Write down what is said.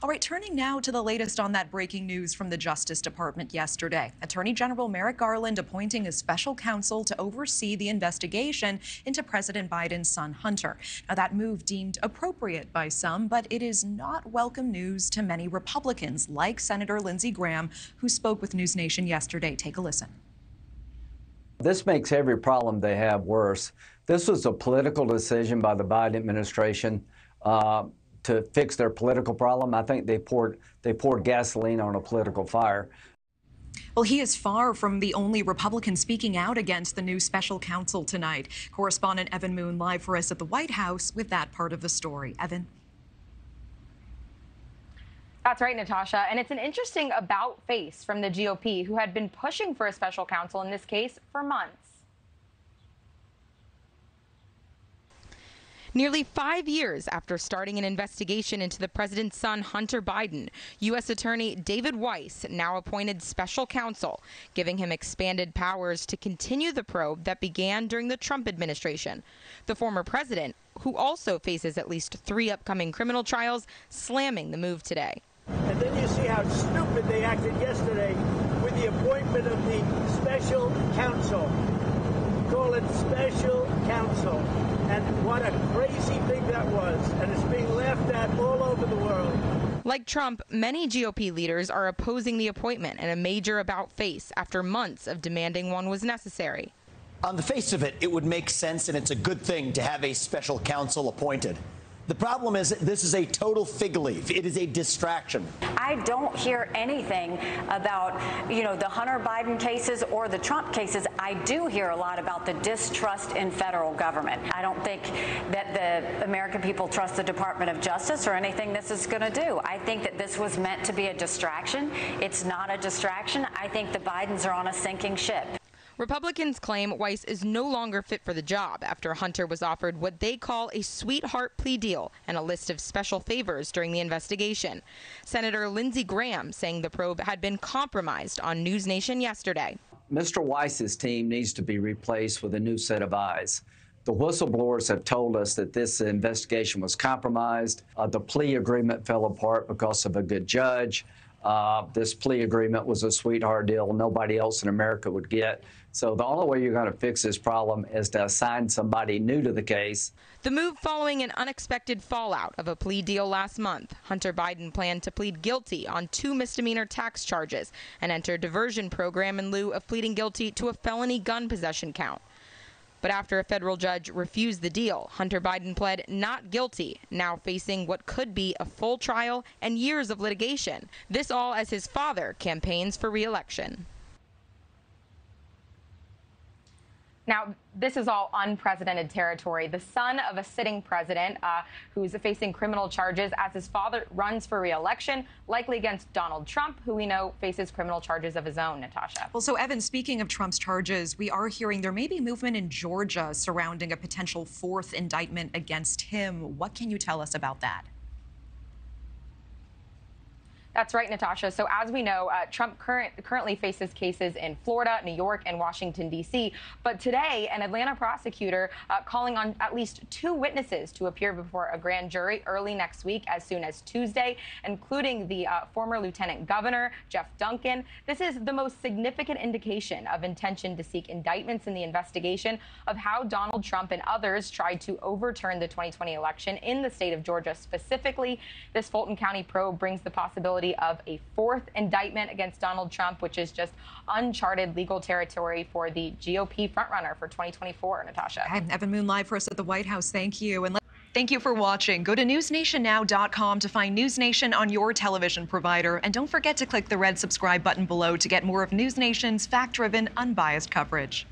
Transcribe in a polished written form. All right, turning now to the latest on that breaking news from the Justice Department yesterday. Attorney General Merrick Garland appointing a special counsel to oversee the investigation into President Biden's son, Hunter. Now, that move deemed appropriate by some, but it is not welcome news to many Republicans, like Senator Lindsey Graham, who spoke with News Nation yesterday. Take a listen. This makes every problem they have worse. This was a political decision by the Biden administration to fix their political problem. I think they poured gasoline on a political fire. Well, he is far from the only Republican speaking out against the new special counsel tonight. Correspondent Evan Moon live for us at the White House with that part of the story. Evan. That's right, Natasha. And it's an interesting about face from the GOP, who had been pushing for a special counsel in this case for months. Nearly 5 years after starting an investigation into the president's son, Hunter Biden, U.S. Attorney David Weiss now appointed special counsel, giving him expanded powers to continue the probe that began during the Trump administration. The former president, who also faces at least 3 upcoming criminal trials, slamming the move today. And then you see how stupid they acted yesterday with the appointment of the special counsel. Call it special counsel. And what a crazy thing that was. And it's being laughed at all over the world. Like Trump, many GOP leaders are opposing the appointment in a major about-face after months of demanding one was necessary. On the face of it, it would make sense, and it's a good thing to have a special counsel appointed. The problem is this is a total fig leaf. It is a distraction. I don't hear anything about, the Hunter Biden cases or the Trump cases. I do hear a lot about the distrust in federal government. I don't think that the American people trust the Department of Justice or anything this is going to do. I think that this was meant to be a distraction. It's not a distraction. I think the Bidens are on a sinking ship. Republicans claim Weiss is no longer fit for the job after Hunter was offered what they call a sweetheart plea deal and a list of special favors during the investigation. Senator Lindsey Graham saying the probe had been compromised on News Nation yesterday. Mr. Weiss's team needs to be replaced with a new set of eyes. The whistleblowers have told us that this investigation was compromised. The plea agreement fell apart because of a good judge. This plea agreement was a sweetheart deal nobody else in America would get. So the only way you're going to fix this problem is to assign somebody new to the case. The move following an unexpected fallout of a plea deal last month. Hunter Biden planned to plead guilty on 2 misdemeanor tax charges and enter a diversion program in lieu of pleading guilty to a felony gun possession count. But after a federal judge refused the deal, Hunter Biden pled not guilty, now facing what could be a full trial and years of litigation. This all as his father campaigns for re-election. Now, this is all unprecedented territory. The son of a sitting president who is facing criminal charges as his father runs for re-election, likely against Donald Trump, who we know faces criminal charges of his own, Natasha. Well, so, Evan, speaking of Trump's charges, we are hearing there may be movement in Georgia surrounding a potential 4th indictment against him. What can you tell us about that? That's right, Natasha. So as we know, Trump currently faces cases in Florida, New York, and Washington, D.C. But today, an Atlanta prosecutor calling on at least 2 witnesses to appear before a grand jury early next week, as soon as Tuesday, including the former lieutenant governor, Jeff Duncan. This is the most significant indication of intention to seek indictments in the investigation of how Donald Trump and others tried to overturn the 2020 election in the state of Georgia specifically. This Fulton County probe brings the possibility of a 4th indictment against Donald Trump, which is just uncharted legal territory for the GOP frontrunner for 2024, Natasha. Evan Moon live for us at the White House. Thank you. And thank you for watching. Go to newsnationnow.com to find News Nation on your television provider. And don't forget to click the red subscribe button below to get more of News Nation's fact-driven, unbiased coverage.